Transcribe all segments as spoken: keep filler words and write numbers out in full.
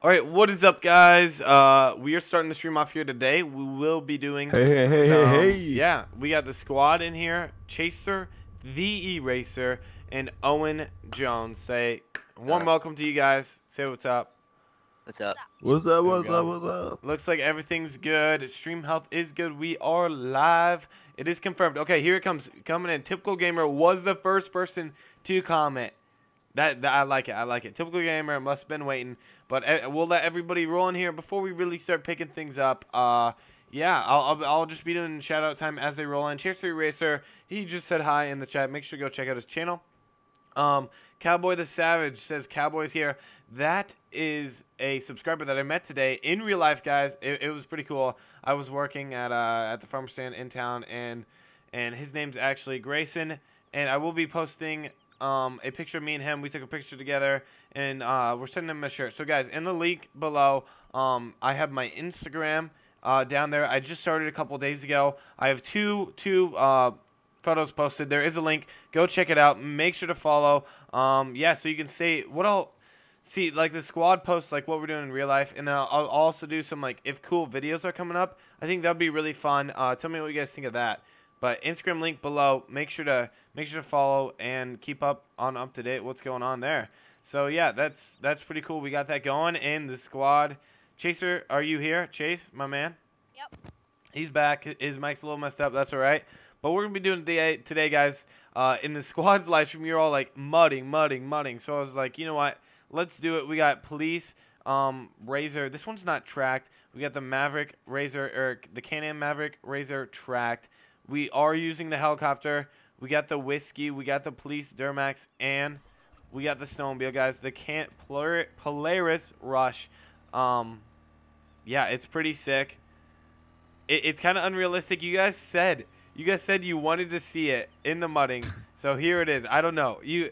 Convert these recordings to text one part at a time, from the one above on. All right, what is up, guys? Uh, we are starting the stream off here today. We will be doing... Hey, hey, hey, some, hey, hey. Yeah, we got the squad in here. Chaser, The Eraser, and Owen Jones. Say warm welcome to you guys. Say what's up. What's up? What's up, what's up, what's up? Looks like everything's good. Stream health is good. We are live. It is confirmed. Okay, here it comes. Coming in. Typical Gamer was the first person to comment. That, that I like it. I like it. Typical Gamer must have been waiting. But we'll let everybody roll in here before we really start picking things up. Uh, yeah, I'll, I'll, I'll just be doing shout-out time as they roll in. Cheers to Eraser. He just said hi in the chat. Make sure to go check out his channel. Um, Cowboy the Savage says Cowboy's here. That is a subscriber that I met today in real life, guys. It, it was pretty cool. I was working at uh, at the farm stand in town, and and his name's actually Grayson. And I will be posting... Um, a picture of me and him. We took a picture together, and uh, we're sending him a shirt. So, guys, in the link below, um, I have my Instagram uh, down there. I just started a couple days ago. I have two two uh, photos posted. There is a link. Go check it out. Make sure to follow. Um, yeah, so you can see what I'll see, like the squad posts, like what we're doing in real life, and then I'll, I'll also do some like if cool videos are coming up. I think that'd be really fun. Uh, tell me what you guys think of that. But Instagram link below. Make sure to make sure to follow and keep up on up to date what's going on there. So yeah, that's that's pretty cool. We got that going in the squad. Chaser, are you here? Chase, my man. Yep. He's back. His mic's a little messed up. That's all right. But we're gonna be doing today, today guys. Uh, in the squad's live stream, you're all like mudding, mudding, mudding. So I was like, you know what? Let's do it. We got police. Um, Razor. This one's not tracked. We got the Maverick Razor or the Can-Am Maverick Razor tracked. We are using the helicopter. We got the whiskey. We got the police, Duramax, and we got the snowmobile, guys. The Can-Am Polaris Rush. Um, yeah, it's pretty sick. It, it's kind of unrealistic. You guys said you guys said you wanted to see it in the mudding, so here it is. I don't know. You,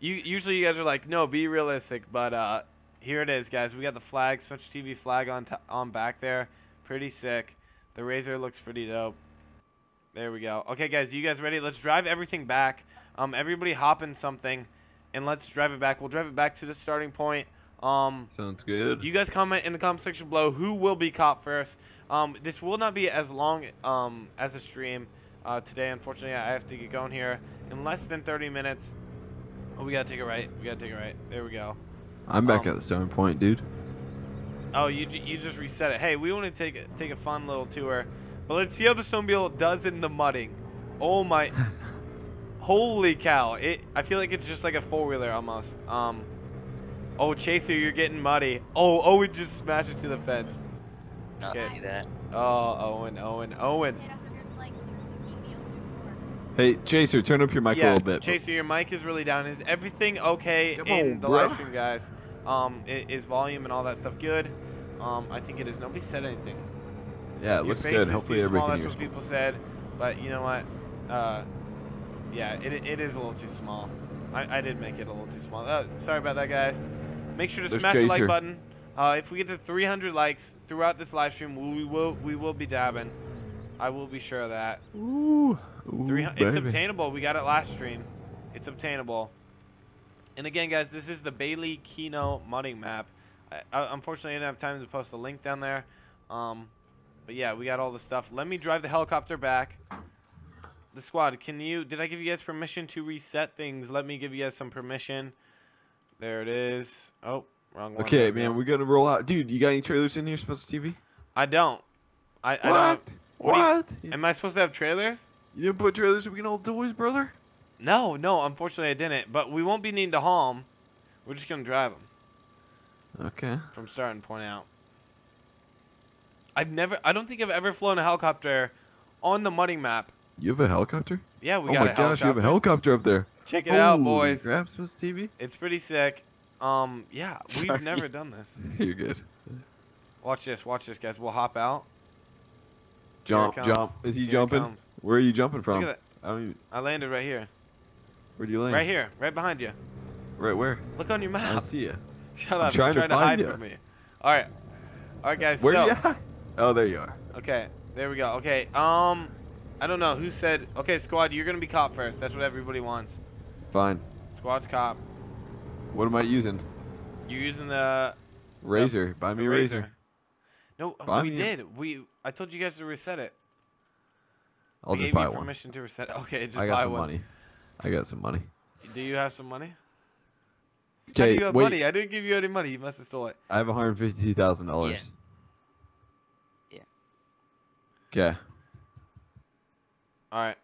you usually you guys are like, no, be realistic, but uh, here it is, guys. We got the flag, Spencer T V flag on t on back there. Pretty sick. The Razor looks pretty dope. There we go. Okay, guys, you guys ready? Let's drive everything back. Um, everybody hop in something, and let's drive it back. We'll drive it back to the starting point. Um, Sounds good. You guys comment in the comment section below who will be caught first. Um, this will not be as long um, as a stream uh, today. Unfortunately, I have to get going here in less than thirty minutes. Oh, we got to take it right. We got to take it right. There we go. I'm back um, at the starting point, dude. Oh, you, you just reset it. Hey, we want to take a, take a fun little tour. But let's see how the snowmobile does in the mudding. Oh my. Holy cow. It. I feel like it's just like a four-wheeler almost. Um, oh, Chaser, you're getting muddy. Oh, Owen just smashed it to the fence. Not okay. See that. Oh, Owen, Owen, Owen. Hey, Chaser, turn up your mic yeah, a little bit. Chaser, your mic is really down. Is everything okay Come in on, the bro. live stream, guys? Um, is volume and all that stuff good? Um, I think it is. Nobody said anything. Yeah, it Your looks face good. Is Hopefully, too small. That's what people said, but you know what? Uh, yeah, it it is a little too small. I, I did make it a little too small. Oh, sorry about that, guys. Make sure to There's smash Chaser. the like button. Uh, if we get to three hundred likes throughout this live stream, we will we will be dabbing. I will be sure of that. Ooh, ooh it's obtainable. We got it last stream. It's obtainable. And again, guys, this is the Bailey Kino Mudding Map. I, I, unfortunately, I didn't have time to post a link down there. Um. But yeah, we got all the stuff. Let me drive the helicopter back. The squad, can you... Did I give you guys permission to reset things? Let me give you guys some permission. There it is. Oh, wrong one. Okay, man, we're going to roll out. Dude, you got any trailers in here, Spencer T V? I don't. I, what? I don't. What? What? You, am I supposed to have trailers? You didn't put trailers so we can hold doors, brother? No, no, unfortunately I didn't. But we won't be needing to haul them. We're just going to drive them. Okay. From starting point out. I've never, I don't think I've ever flown a helicopter on the mudding map. You have a helicopter? Yeah, we oh got a helicopter. Oh my gosh, you have a helicopter up there. Check it Holy out, boys. Grabs this T V. It's pretty sick. Um, yeah, Sorry. we've never done this. You're good. Watch this, watch this, guys. We'll hop out. Jump, jump. Is he here jumping? Where are you jumping from? Look at that. I don't even... I landed right here. Where do you land? Right here, right behind you. Right where? Look on your map. I see you. Shut up. I'm trying, trying to, to hide you. from me. All right. All right, guys. Where so, are you at? Oh, there you are. Okay, there we go. Okay, um, I don't know who said. Okay, squad, you're gonna be cop first. That's what everybody wants. Fine. Squad's cop. What am I using? You're using the. Razor. Yep. Buy me a razor. razor. No, buy we did. A... We I told you guys to reset it. I'll we just gave buy you one. Permission to reset it. Okay, just I got buy some one. money. I got some money. Do you have some money? Okay, you have wait. money? I didn't give you any money. You must have stolen it. I have one hundred fifty-two thousand dollars. Yeah. Okay. Yeah. All right.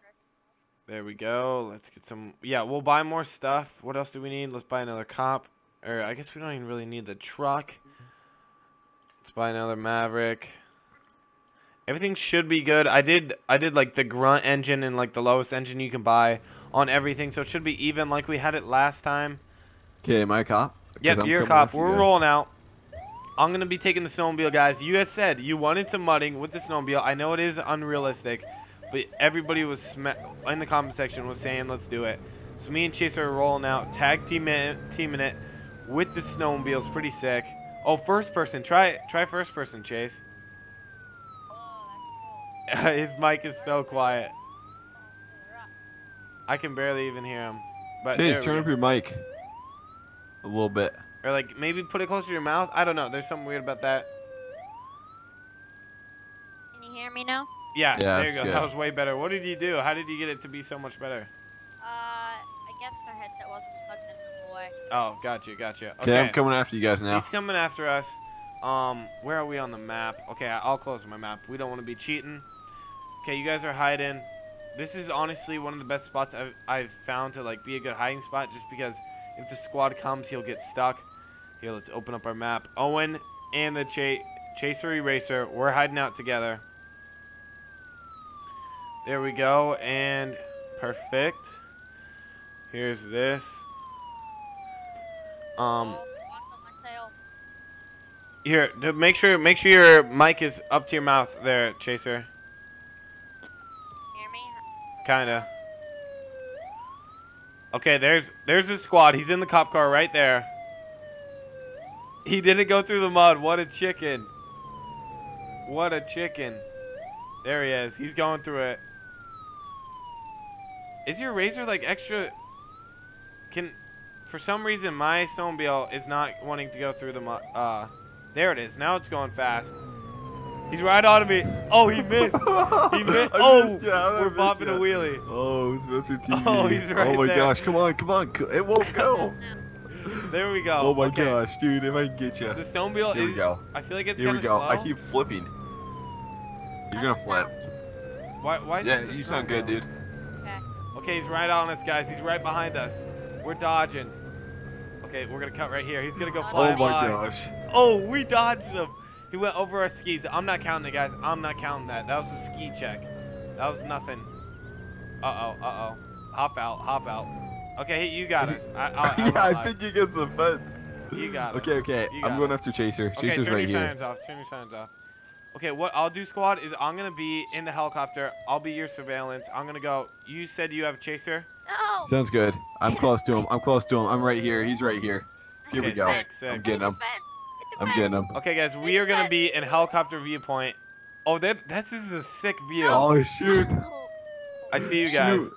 There we go. Let's get some. Yeah, we'll buy more stuff. What else do we need? Let's buy another cop. Or I guess we don't even really need the truck. Let's buy another Maverick. Everything should be good. I did I did like the grunt engine and like the lowest engine you can buy on everything, so it should be even like we had it last time. Okay, my cop. Yep, you're a cop. We're rolling out. I'm gonna be taking the snowmobile, guys. You guys said you wanted some mudding with the snowmobile. I know it is unrealistic, but everybody was sm in the comment section was saying let's do it. So me and Chaser are rolling out, tag team in, teaming it with the snowmobiles. Pretty sick. Oh, first person. Try try first person, Chase. His mic is so quiet. I can barely even hear him. But Chase, turn up your mic a little bit. Or like maybe put it closer to your mouth. I don't know. There's something weird about that. Can you hear me now? Yeah, yeah, there you go. Good. That was way better. What did you do? How did you get it to be so much better? Uh, I guess my headset wasn't plugged in before. Oh, gotcha, gotcha. Okay, I'm coming after you guys now. He's coming after us. Um, where are we on the map? Okay, I'll close my map. We don't want to be cheating. Okay, you guys are hiding. This is honestly one of the best spots I've, I've found to like be a good hiding spot, just because if the squad comes, he'll get stuck. Here, let's open up our map. Owen and the cha Chaser Eraser, we're hiding out together. There we go, and perfect. Here's this. Um, here, make sure make sure your mic is up to your mouth there, Chaser. Hear me? Kinda. Okay, there's there's his squad. He's in the cop car right there. He didn't go through the mud. What a chicken! What a chicken! There he is. He's going through it. Is your razor like extra? Can, for some reason, my snowmobile is not wanting to go through the. Uh, there it is. Now it's going fast. He's right on me. Oh, he missed. He missed. Oh, missed we're bopping a wheelie. Oh, Spencer T V. Oh, he's right there. Oh my there. gosh! Come on, come on! It won't go. There we go. Oh my okay. gosh, dude! It might get you. The snowmobile Here is. We go. I feel like it's Here we go. Slow. I keep flipping. You're gonna flip. Why? Why is yeah, it you sound good, dude. Okay, he's right on us, guys. He's right behind us. We're dodging. Okay, we're going to cut right here. He's going to go fly. Oh, my gosh. Oh, we dodged him. He went over our skis. I'm not counting it, guys. I'm not counting that. That was a ski check. That was nothing. Uh-oh, uh-oh. Hop out, hop out. Okay, hey, you got us. I, I, I, yeah, I think you get some fence. You got okay, us. Okay, okay. I'm going after Chaser. Chaser's right here. Okay, turn your sirens off. Turn your sirens off. Okay, what I'll do, squad, is I'm going to be in the helicopter. I'll be your surveillance. I'm going to go. You said you have a Chaser? No. Sounds good. I'm close to him. I'm close to him. I'm right here. He's right here. Here okay, we go. Sick, sick. I'm getting him. I'm getting him. Okay, guys, we are going to be in helicopter viewpoint. Oh, that that's this is a sick view. Oh, shoot. I see you guys. Shoot.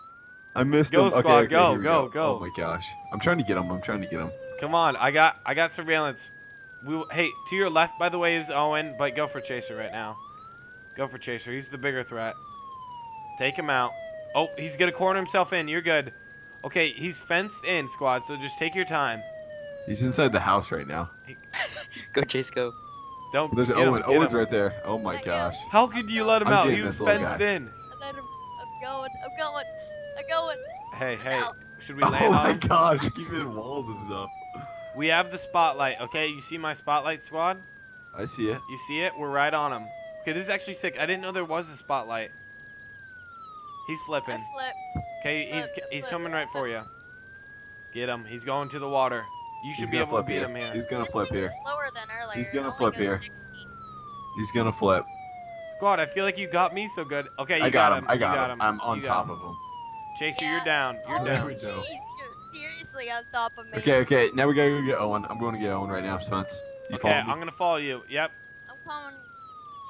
I missed go, him. Squad, okay, okay, go, go, go, go. Oh, my gosh. I'm trying to get him. I'm trying to get him. Come on. I got I got surveillance. We will, hey, to your left, by the way, is Owen, but go for Chaser right now. Go for Chaser. He's the bigger threat. Take him out. Oh, he's going to corner himself in. You're good. Okay, he's fenced in, squad, so just take your time. He's inside the house right now. Hey. Go, Chase, go. Don't There's get Owen. Him, get Owen's him. right there. Oh, my gosh. How could you let him I'm out? He was fenced in. I let him. I'm going. I'm going. I'm going. Hey, hey. No. Should we land on Oh, my on? gosh. Keep it in walls and stuff. We have the spotlight, okay? You see my spotlight, squad? I see it. You see it? We're right on him. Okay, this is actually sick. I didn't know there was a spotlight. He's flipping. Flip. Okay, flip, he's flip, he's coming right flip. for you. Get him. He's going to the water. You should he's be able to beat here. him here. He's gonna this flip here. Slower than earlier. He's gonna flip here. sixty. He's gonna flip. God, I feel like you got me so good. Okay, you I got, got him. him. I got, got him. him. I'm on top him. of him. Chaser, yeah. you're down. You're oh, down. There we go. On top of me. Okay, okay, now we gotta go get Owen. I'm going to get Owen right now, Spence. You okay, I'm gonna follow you. Yep. I'm following.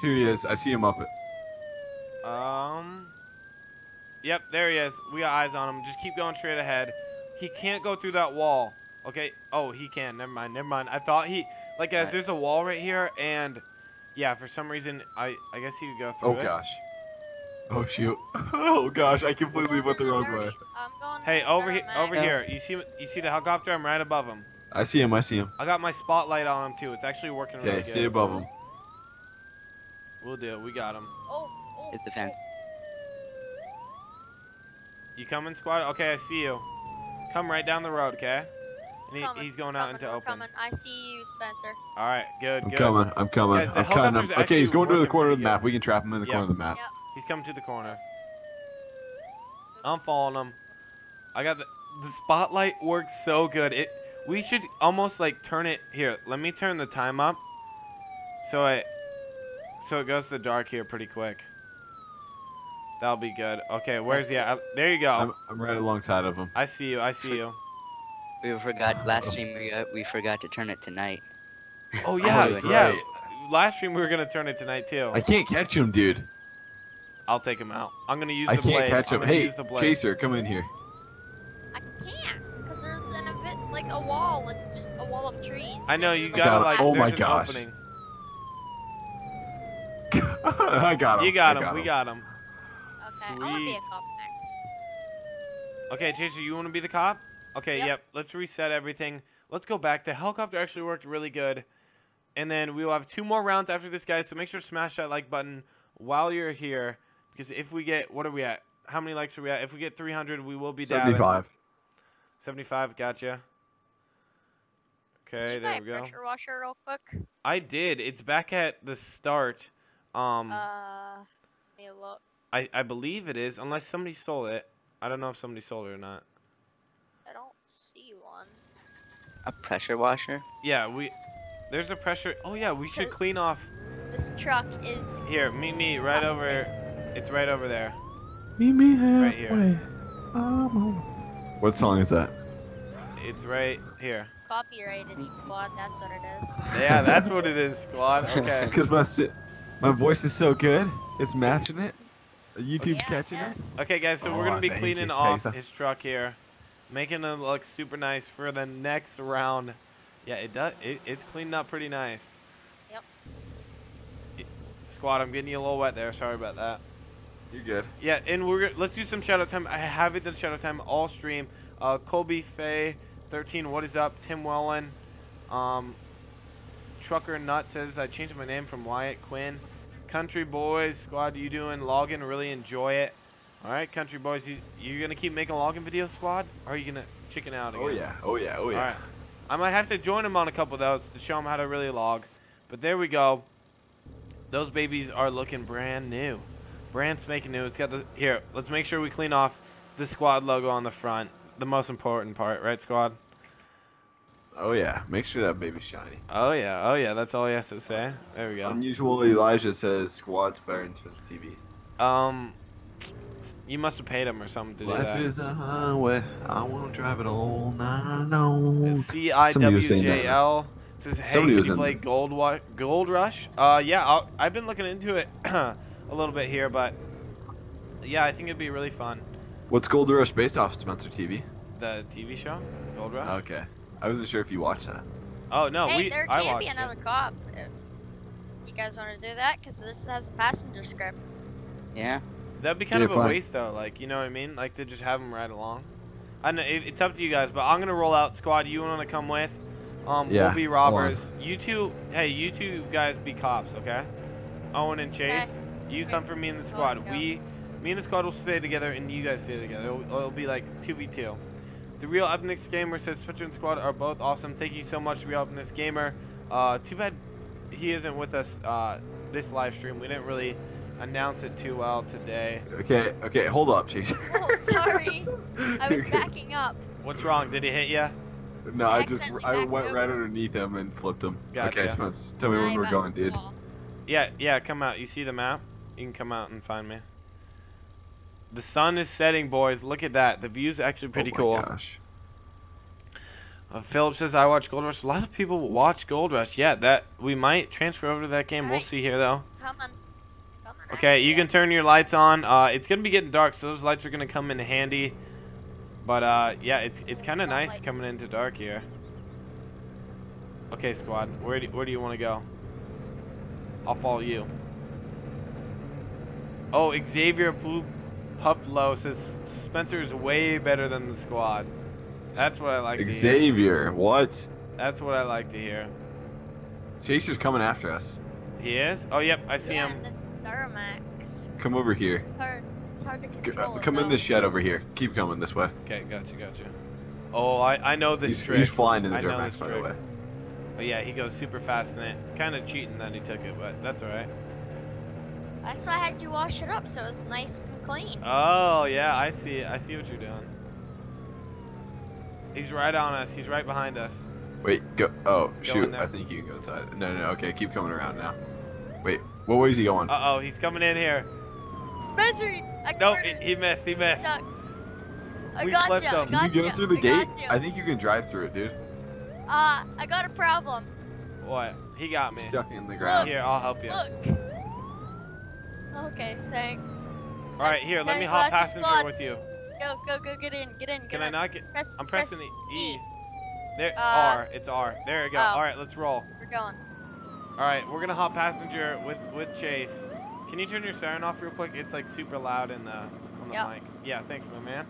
Here he is. I see him up it. Um. Yep, there he is. We got eyes on him. Just keep going straight ahead. He can't go through that wall. Okay. Oh, he can. Never mind. Never mind. I thought he. Like, guys, there's a wall right here, and yeah, for some reason, I I guess he could go through. Oh it. gosh. Oh shoot. Oh gosh, I completely went the wrong way. Hey, over here, over here. You see, you see the helicopter? I'm right above him. I see him. I see him. I got my spotlight on him too. It's actually working really good. Yeah, stay above him. We'll do it. We got him. Oh, oh. Hit the fence. You coming, squad? Okay, I see you. Come right down the road, okay? And he, he's going out coming, into open. Coming. I see you, Spencer. All right, good. I'm good. coming. I'm coming. Guys, I'm coming. Okay, he's going to the corner of the map. We can trap him in the yep. corner of the map. Yep. He's coming to the corner. I'm following him. I got the the spotlight works so good. It we should almost like turn it here. Let me turn the time up. So it so it goes to the dark here pretty quick. That'll be good. Okay, where's he at? There you go. I'm, I'm right alongside of him. I see you. I see you. We forgot last stream. We uh, we forgot to turn it tonight. Oh yeah, oh, yeah. Right. Last stream we were gonna turn it tonight too. I can't catch him, dude. I'll take him out. I'm gonna use I the blade. I can't catch him. Hey, Chaser, come in here. I can't, cause there's an event, like a wall. It's just a wall of trees. I know you gotta like. Oh my gosh. Opening. I got him. You got, him. got him. We got him. Okay, Sweet. I want to be a cop next. Okay, Chaser, you want to be the cop? Okay, yep. yep. Let's reset everything. Let's go back. The helicopter actually worked really good. And then we will have two more rounds after this, guys. So make sure to smash that like button while you're here. Because if we get, what are we at? How many likes are we at? If we get three hundred, we will be down. seventy-five. seventy-five, gotcha. Okay, there we go. Did you buy a pressure washer real quick? I did. It's back at the start. Um, uh, let me look. I, I believe it is, unless somebody stole it. I don't know if somebody sold it or not. I don't see one. A pressure washer? Yeah, we. There's a pressure. Oh yeah, we should clean off. This truck is. Here, meet me right over. It's right over there. Meet me halfway. Right here. Um, what song is that? It's right here. Copyrighted, squad. That's what it is. Yeah, that's what it is, squad. Okay. Because my my voice is so good, it's matching it. YouTube's yeah, catching yes. it. Okay, guys, so oh, we're gonna be cleaning you, off his truck here, making it look super nice for the next round. Yeah, it does. It, it's cleaning up pretty nice. Yep. It, squad, I'm getting you a little wet there. Sorry about that. You're good. Yeah, and we're let's do some shadow time. I haven't done shadow time all stream. Uh, Colby Faye, thirteen. What is up, Tim Welland? Um, Trucker Nut says I changed my name from Wyatt Quinn. Country Boys, squad, you doing? Login, really enjoy it. All right, Country Boys, you, you going to keep making login videos, squad? Or are you going to chicken out again? Oh, yeah. Oh, yeah. Oh, yeah. All right. I might have to join them on a couple of those to show them how to really log. But there we go. Those babies are looking brand new. Brand spanking new. It's got the here, let's make sure we clean off the squad logo on the front. The most important part, right, squad? Oh, yeah. Make sure that baby's shiny. Oh, yeah. Oh, yeah. That's all he has to say. There we go. Unusual Elijah says squad's better than Spencer T V. Um, you must have paid him or something to do Life that. Life is a highway. I want to drive it all night long. C I W J L says, hey, can you play Gold, Wa Gold Rush? Uh, yeah, I'll, I've been looking into it a little bit here, but yeah, I think it'd be really fun. What's Gold Rush based off, Spencer T V? The T V show? Gold Rush? Okay. I wasn't sure if you watched that. Oh, no, hey, we, there I can be another it. cop. You guys want to do that? Because this has a passenger script. Yeah. That'd be kind yeah, of a fine. waste, though. Like, you know what I mean? Like, to just have them ride along. I know, it, it's up to you guys, but I'm going to roll out. Squad, you want to come with? Um, yeah, we'll be robbers. You two, hey, you two guys be cops, okay? Owen and Chase, okay. you Wait, come for me and the squad. Go. We, me and the squad will stay together, and you guys stay together. It'll, it'll be like two v two. The RealPenest Gamer says Spencer and Squad are both awesome. Thank you so much, RealPenest Gamer. Uh, too bad he isn't with us uh, this live stream. We didn't really announce it too well today. Okay, okay, hold up, Chaser. Oh, sorry. I was backing up. What's wrong? Did he hit you? No, I just I went right underneath him and flipped him. Gotcha. Okay, Spence, tell me when we're going, dude. Yeah, yeah, come out. You see the map? You can come out and find me. The sun is setting, boys. Look at that. The view's actually pretty oh my cool. Gosh. Uh, Philip says, I watch Gold Rush. A lot of people watch Gold Rush. Yeah, that we might transfer over to that game. All we'll right. see here, though. Come on. Come on okay, you it. can turn your lights on. Uh, it's going to be getting dark, so those lights are going to come in handy. But, uh, yeah, it's it's kind of nice light. coming into dark here. Okay, squad. Where do, where do you want to go? I'll follow you. Oh, Xavier Puplo says Spencer's way better than the squad. That's what I like Xavier, to hear. Xavier, what? That's what I like to hear. Chaser's coming after us. He is? Oh, yep, I see yeah, him. This Duramax. Come over here. It's hard, it's hard to control. Come it, in though. This shed over here. Keep coming this way. Okay, gotcha, gotcha. Oh, I, I know this he's, trick. He's flying in the Duramax, by trick. the way. But yeah, he goes super fast in it. Kind of cheating that he took it, but that's all right. That's why I had you wash it up so it's nice and clean. Oh, yeah, I see. I see what you're doing. He's right on us. He's right behind us. Wait, go. Oh, go shoot. I think you can go inside. No, no, no. Okay, keep coming around now. Wait, what way is he going? Uh-oh, he's coming in here. Spencer, I got Nope, it. he missed. He missed. I we got gotcha, him. Can gotcha, you get him through the I gate? Gotcha. I think you can drive through it, dude. Uh, I got a problem. What? He got me. He's stuck in the ground. Look, here, I'll help you. Look. Okay, thanks. All right, here. Let me hop passenger with you. Go, go, go! Get in, get in. Get Can in. I not get? Press, I'm pressing press the E. e. There, uh, R. It's R. There we go. Oh. All right, let's roll. We're going. All right, we're gonna hop passenger with with Chase. Can you turn your siren off real quick? It's like super loud in the on the yep. mic. Yeah, thanks, my man.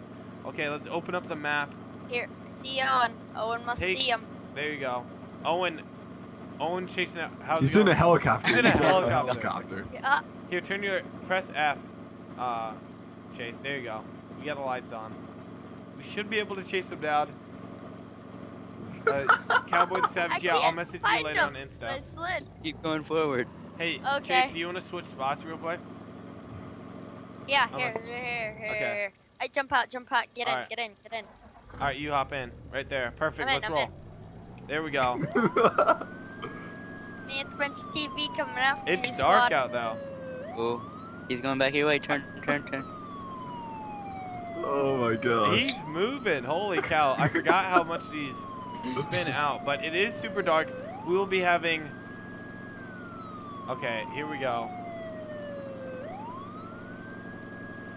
Okay, let's open up the map. Here, see Owen. Owen must Take, see him. There you go. Owen, Owen chasing. How's He's going? in a helicopter. He's in a helicopter. Yeah. Here, turn your press F, uh, Chase. There you go. We got the lights on. We should be able to chase him down. Uh, Cowboy the Savage, yeah, I'll message you later him. on Insta. I slid. Keep going forward. Hey, okay. Chase, do you want to switch spots real quick? Yeah, here, Unless... here, here, here. Okay. I jump out, jump out, get All in, right. get in, get in. All right, you hop in, right there. Perfect. I'm Let's in, roll. In. There we go. Me and Spencer T V coming out. It's you, dark squad. out though. Oh, he's going back your way. Turn, turn, turn. Oh my god. He's moving. Holy cow! I forgot how much these spin out, but it is super dark. We will be having. Okay, here we go.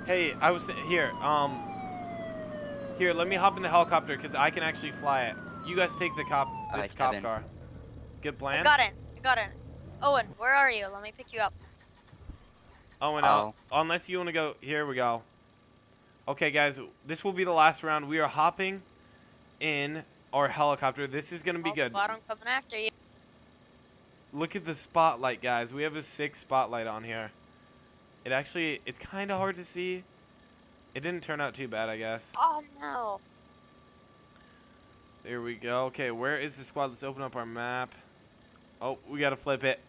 Hey, I was here. Um. Here, let me hop in the helicopter because I can actually fly it. You guys take the cop. This right, cop car. Good plan. I got it. I got it. Owen, where are you? Let me pick you up. Owen, oh. I'll, unless you want to go. Here we go. Okay, guys, this will be the last round. We are hopping in our helicopter. This is going to be good. Squad, I'm coming after you. Look at the spotlight, guys. We have a sick spotlight on here. It actually, it's kind of hard to see. It didn't turn out too bad, I guess. Oh, no. There we go. Okay, where is the squad? Let's open up our map. Oh, we got to flip it.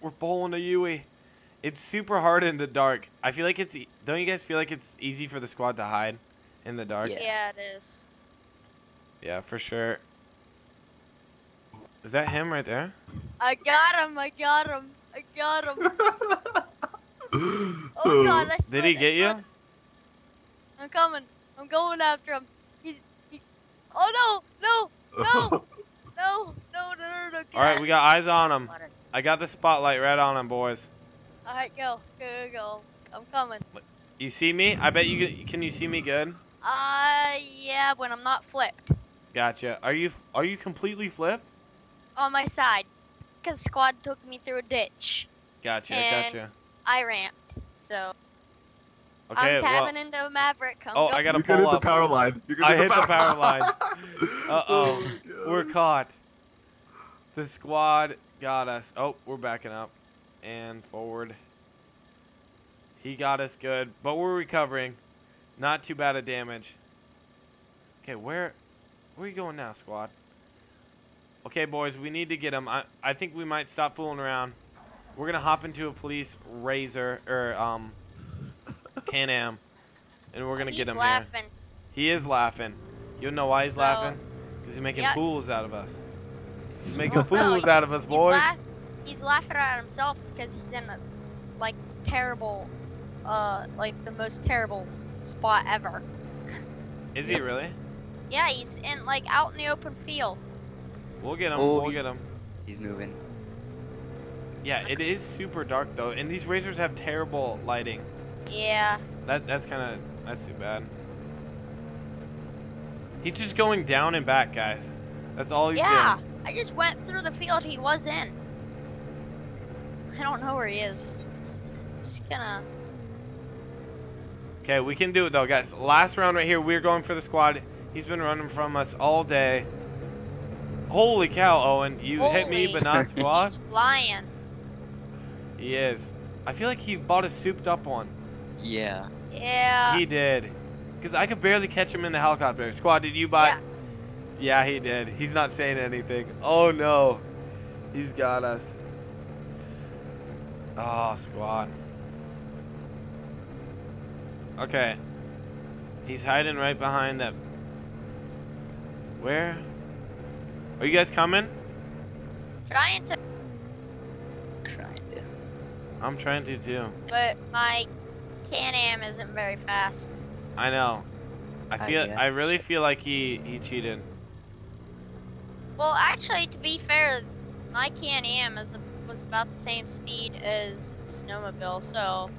We're bowling a Yui. It's super hard in the dark. I feel like it's... E Don't you guys feel like it's easy for the squad to hide in the dark? Yeah. yeah, it is. Yeah, for sure. Is that him right there? I got him. I got him. I got him. Oh, God. I Did he get you? I'm coming. I'm going after him. He's, he... Oh, no. No. No. No. No, no, no, no. All right, we got eyes on him. I got the spotlight right on him, boys. All right, go, go, go, I'm coming. You see me? I bet you can, can you see me good? Uh, yeah, when I'm not flipped. Gotcha. Are you are you completely flipped? On my side, because squad took me through a ditch. Gotcha, and gotcha. I ramped, so. Okay, I'm tabbing well, into a Maverick. I'm oh, going. I gotta pull up. You hit the power line. I hit the power line. Uh oh, we're caught. The squad got us. Oh, we're backing up. And forward. He got us good, but we're recovering. Not too bad of damage. Okay, where where are you going now, squad? Okay, boys, we need to get him. I, I think we might stop fooling around. We're gonna hop into a police razor or um Can-Am, and we're gonna he's get him laughing. there. He is laughing. You'll know why he's so, laughing? Because he's making yep. fools out of us. He's making fools out of us, boys. He's laughing at himself because he's in a, like, terrible, uh, like, the most terrible spot ever. Is he really? Yeah, he's in, like, out in the open field. We'll get him, oh, we'll get him. He's moving. Yeah, it is super dark, though, and these razors have terrible lighting. Yeah. That That's kind of, that's too bad. He's just going down and back, guys. That's all he's yeah, doing. Yeah, I just went through the field he was in. I don't know where he is. Just gonna... Okay, we can do it though, guys. Last round right here, we're going for the squad. He's been running from us all day. Holy cow, Owen. You Holy. hit me, but not squad. He's flying. He is. I feel like he bought a souped up one. Yeah. Yeah. He did. Because I could barely catch him in the helicopter. Squad, did you buy? Yeah. yeah, he did. He's not saying anything. Oh, no. He's got us. Oh, squad. Okay. He's hiding right behind that. Where? Are you guys coming? Trying to. Trying to. I'm trying to, too. But my Can-Am isn't very fast. I know. I feel. I, I really feel like he he cheated. Well, actually, to be fair, my Can-Am is was about the same speed as snowmobile. So.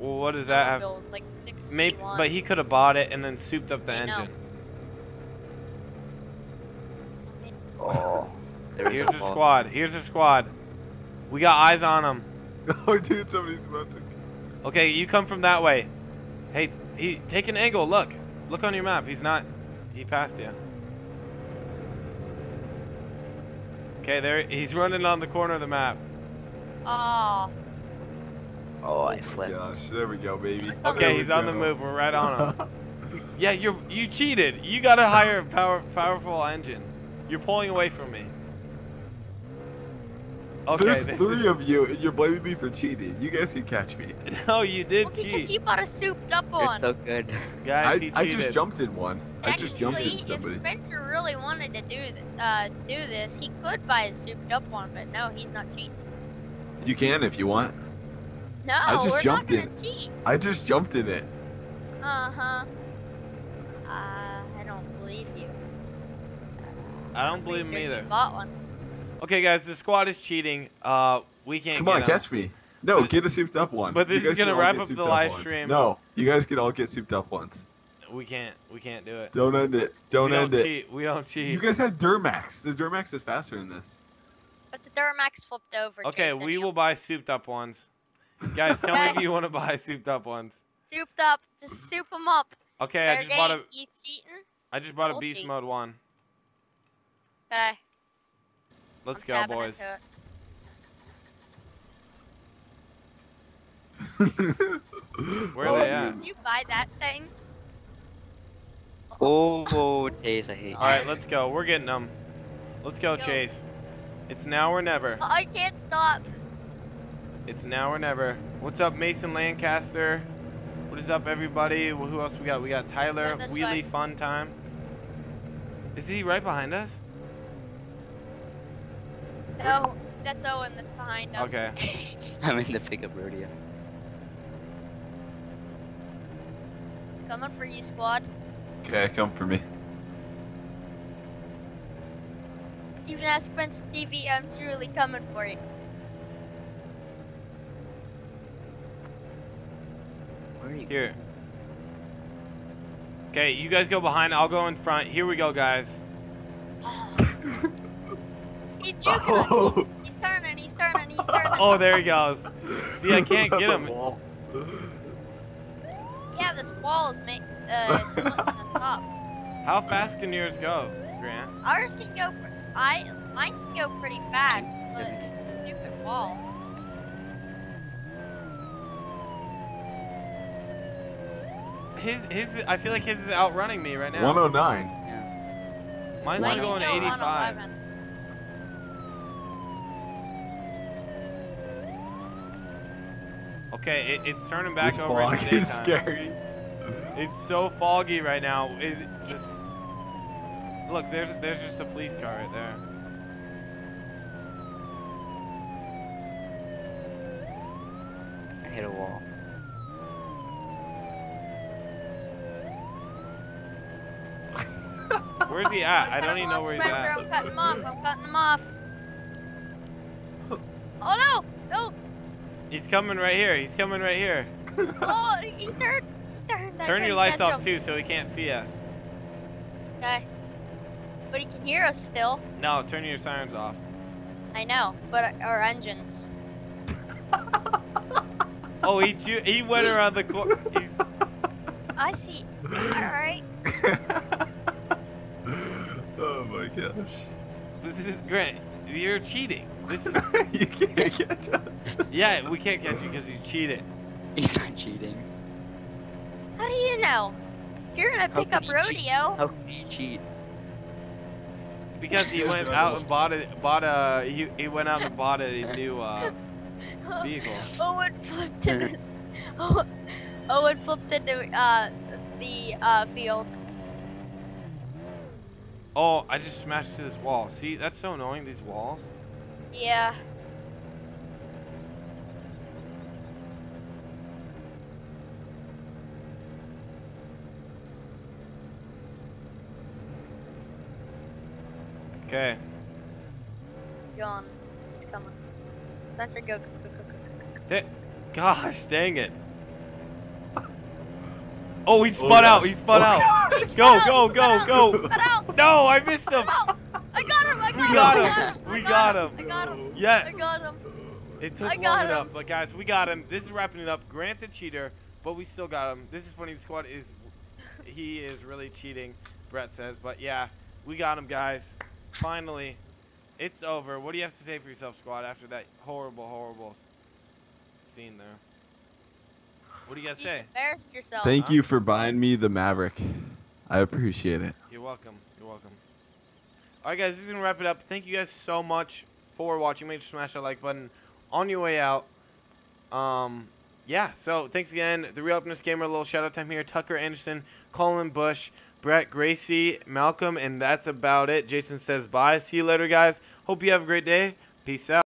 Well, what does that have? Was like Maybe, but he could have bought it and then souped up the I engine. Know. Oh. Here's a, a squad. Here's a squad. We got eyes on him. Oh, dude, somebody's about to. Okay, you come from that way. Hey, he take an angle. Look, look on your map. He's not. He passed you. Okay, there. He's running on the corner of the map. Oh. Oh, I flipped. Gosh, there we go, baby. Okay, he's go. on the move. We're right on him. Yeah, you you cheated. You got a higher power powerful engine. You're pulling away from me. Okay, There's this three is... of you, and you're blaming me for cheating. You guys can catch me. No, you did well, cheat. Because you bought a souped up one. You're so good. Guys, I, I just jumped in one. Actually, I just jumped in somebody. If Spencer really wanted to do, uh, do this, he could buy a souped up one, but no, he's not cheating. You can if you want. No, I just we're jumped not gonna in. cheat. I just jumped in it. Uh-huh. Uh, I don't believe you. Uh, I don't believe me either. You bought one. Okay, guys, the squad is cheating. Uh, we can't. Come on, get catch me. No, but, get a souped up one. But this is gonna wrap up the live stream. No, you guys can all get souped up ones. We can't. We can't do it. Don't end it. Don't end it. We don't cheat. You guys had Duramax. The Duramax is faster than this. But the Duramax flipped over. Okay, we will buy souped up ones. Guys, tell me if you want to buy souped up ones. Souped up. Just soup them up. Okay, I just bought a. You cheating? I just bought a beast mode one. Okay. Let's go, boys. Where are they at? Did you buy that thing? Oh, Chase, I hate you. Alright, let's go. We're getting them. Let's go, Chase. It's now or never. I can't stop. It's now or never. What's up, Mason Lancaster? What is up, everybody? Well, who else we got? We got Tyler Wheelie, Fun Time. Is he right behind us? No, that's Owen that's behind us. Okay. I'm in the pickup rodeo. Coming for you, squad. Okay, come for me. You can ask Vince T V, I'm truly coming for you. Where are you? Here. Okay, you guys go behind, I'll go in front. Here we go, guys. He's juking oh. He's turning, he's turning, he's turning. Oh, there he goes. See, I can't get him. Wall. Yeah, this wall is making uh, us up. How fast can yours go, Grant? Ours can go, I, mine can go pretty fast, but this stupid wall. His, his, I feel like his is outrunning me right now. one oh nine. Yeah. Mine's only going to eighty-five. Okay, it, it's turning back this over in the daytime. This fog is scary. It's so foggy right now. It, this, look, there's there's just a police car right there. I hit a wall. Where's he at? I don't even know where he's at. I'm cutting him off. I'm cutting him off. Oh, no. No. He's coming right here. He's coming right here. Oh, he turned. Turn, turn your lights off, too, so he can't see us. Okay. Nobody can hear us still. No, turn your sirens off. I know, but our engines. Oh, he he went around the corner. I see. All right. Oh my gosh. This is Grant. You're cheating. This is. You can't catch us. Yeah, we can't catch you because you cheated. He's not cheating. How do you know? You're gonna pick up rodeo. Cheat? How can you cheat? Because he went out and bought it. Bought a. He he went out and bought a new uh, vehicle. Owen flipped into. This. Oh, Owen flipped into uh, the uh, field. Oh, I just smashed through this wall. See, that's so annoying. These walls. Yeah. Okay. It's gone. It's coming. Spencer, go, go, go, go, go, go. Gosh, dang it. Oh, he spun oh, out. He spun oh, out. He spun go, out. Go, go, go, go. No, I missed him. I got him. I got, we got him. him. We got him. I got him. Yes. I got him. It took I got long him. enough, but guys, we got him. This is wrapping it up. Grant's a cheater, but we still got him. This is funny. The squad is, he is really cheating, Brett says, but yeah, we got him, guys. Finally, it's over. What do you have to say for yourself, squad, after that horrible, horrible scene there? What do you guys you say? Embarrassed yourself. Thank huh? you for buying me the Maverick. I appreciate it. You're welcome. You're welcome. All right, guys, this is going to wrap it up. Thank you guys so much for watching. Make sure to smash that like button on your way out. Um, yeah, so thanks again. The RealPenest Gamer, a little shout-out time here. Tucker Anderson, Colin Bush, Brett, Gracie, Malcolm, and that's about it. Jason says bye. See you later, guys. Hope you have a great day. Peace out.